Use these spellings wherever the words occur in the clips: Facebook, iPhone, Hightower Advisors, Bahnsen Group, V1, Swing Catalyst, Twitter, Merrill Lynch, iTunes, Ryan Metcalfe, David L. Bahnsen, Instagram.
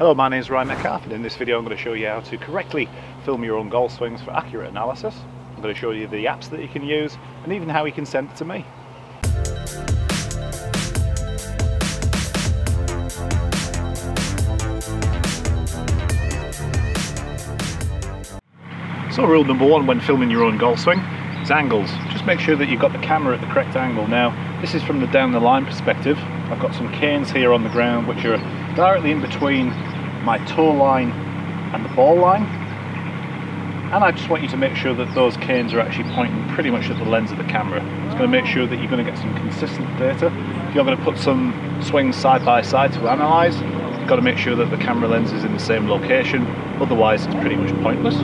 Hello, my name is Ryan Metcalfe, and in this video I'm going to show you how to correctly film your own golf swings for accurate analysis. I'm going to show you the apps that you can use and even how you can send it to me. So rule number one when filming your own golf swing is angles. Just make sure that you've got the camera at the correct angle. Now this is from the down the line perspective. I've got some canes here on the ground which are directly in between my toe line and the ball line, and I just want you to make sure that those canes are actually pointing pretty much at the lens of the camera. It's going to make sure that you're going to get some consistent data. If you're going to put some swings side by side to analyze, you've got to make sure that the camera lens is in the same location, otherwise it's pretty much pointless.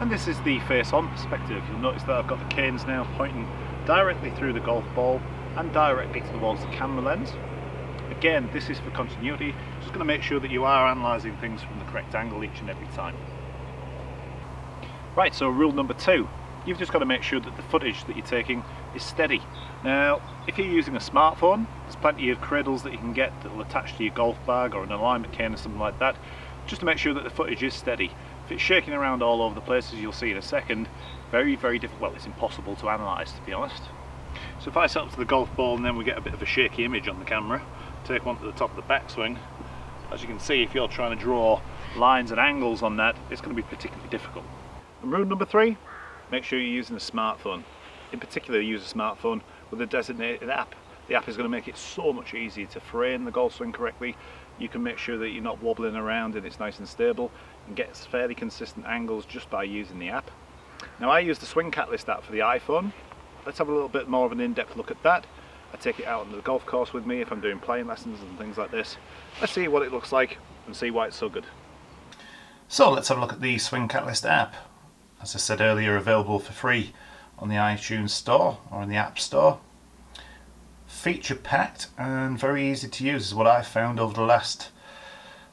And this is the face-on perspective. You'll notice that I've got the canes now pointing directly through the golf ball and directly towards the camera lens. Again, this is for continuity, just going to make sure that you are analysing things from the correct angle each and every time. Right, so rule number two, you've just got to make sure that the footage that you're taking is steady. Now, if you're using a smartphone, there's plenty of cradles that you can get that will attach to your golf bag or an alignment cane or something like that, just to make sure that the footage is steady. If it's shaking around all over the places, you'll see in a second, very difficult, well, it's impossible to analyse, to be honest. So if I set up to the golf ball and then we get a bit of a shaky image on the camera, take one to the top of the backswing, as you can see, if you're trying to draw lines and angles on that, it's going to be particularly difficult. And rule number three, make sure you're using a smartphone. In particular, use a smartphone with a designated app. The app is going to make it so much easier to frame the golf swing correctly. You can make sure that you're not wobbling around and it's nice and stable, and gets fairly consistent angles just by using the app. Now, I use the Swing Catalyst app for the iPhone. Let's have a little bit more of an in-depth look at that. I take it out onto the golf course with me if I'm doing playing lessons and things like this. Let's see what it looks like and see why it's so good. So let's have a look at the Swing Catalyst app. As I said earlier, available for free on the iTunes store or in the App Store. Feature packed and very easy to use is what I've found over the last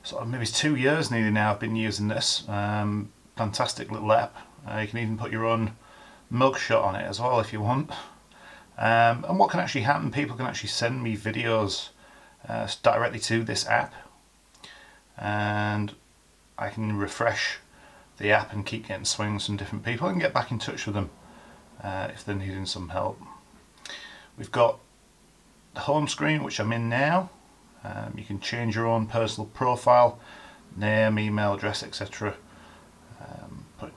sort of maybe 2 years nearly now I've been using this. Fantastic little app. You can even put your own mugshot on it as well if you want. And what can actually happen, people can actually send me videos directly to this app, and I can refresh the app and keep getting swings from different people and get back in touch with them if they're needing some help. We've got the home screen, which I'm in now. You can change your own personal profile, name, email address, etc.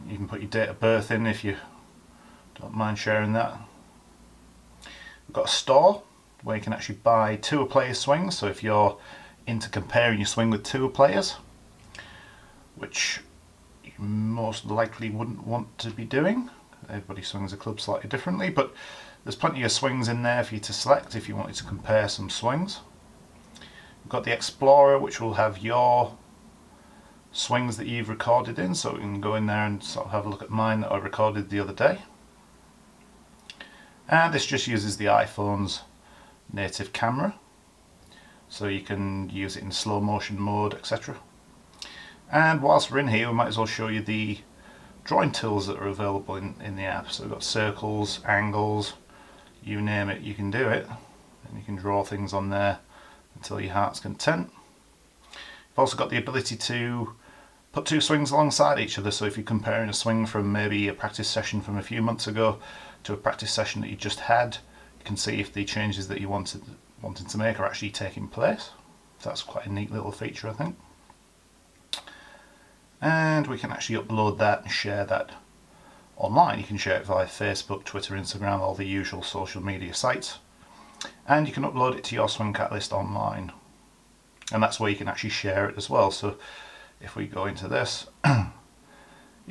You can put your date of birth in if you don't mind sharing that. We've got a store where you can actually buy tour player swings, so if you're into comparing your swing with tour players, which you most likely wouldn't want to be doing, everybody swings a club slightly differently, but there's plenty of swings in there for you to select if you wanted to compare some swings. We've got the Explorer, which will have your swings that you've recorded in, so we can go in there and sort of have a look at mine that I recorded the other day. And this just uses the iPhone's native camera, so you can use it in slow motion mode, etc. And whilst we're in here, we might as well show you the drawing tools that are available in the app. So we've got circles, angles, you name it, you can do it, and you can draw things on there until your heart's content. You've also got the ability to put two swings alongside each other, so if you're comparing a swing from maybe a practice session from a few months ago to a practice session that you just had, you can see if the changes that you wanted to make are actually taking place. So that's quite a neat little feature, I think. And we can actually upload that and share that online. You can share it via Facebook, Twitter, Instagram, all the usual social media sites. And you can upload it to your Swing Catalyst online. And that's where you can actually share it as well. So if we go into this, you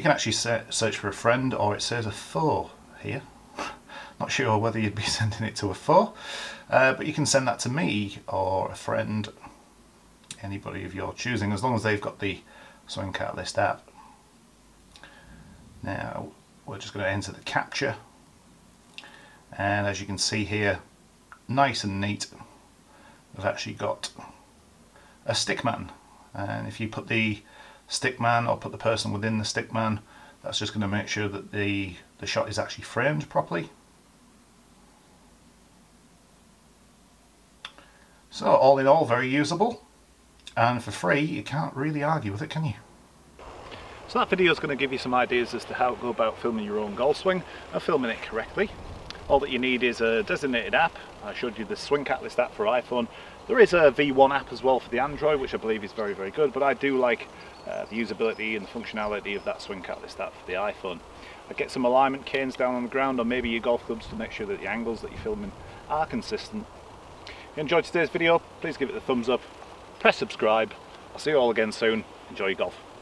can actually search for a friend, or it says a foe here. Not sure whether you'd be sending it to a foe, but you can send that to me or a friend, anybody of your choosing, as long as they've got the Swing Catalyst app. Now we're just going to enter the capture, and as you can see here, nice and neat, we've actually got a stickman. And if you put the stickman or put the person within the stickman, that's just going to make sure that the shot is actually framed properly. So all in all, very usable. and for free you can't really argue with it, can you? So that video is going to give you some ideas as to how to go about filming your own golf swing and filming it correctly. All that you need is a designated app. I showed you the Swing Catalyst app for iPhone. There is a V1 app as well for the Android, which I believe is very, very good, but I do like the usability and the functionality of that Swing Catalyst app for the iPhone. I get some alignment canes down on the ground, or maybe your golf clubs, to make sure that the angles that you're filming are consistent. If you enjoyed today's video, please give it a thumbs up, press subscribe. I'll see you all again soon. Enjoy your golf.